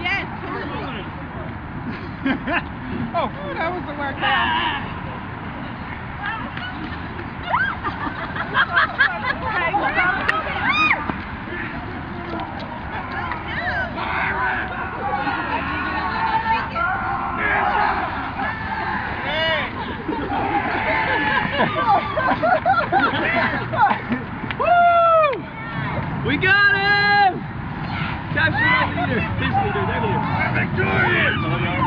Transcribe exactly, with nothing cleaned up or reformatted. Yes, totally. Oh, that was a workout. Woo! We got him! Capture that leader. This leader, that leader. Victorious!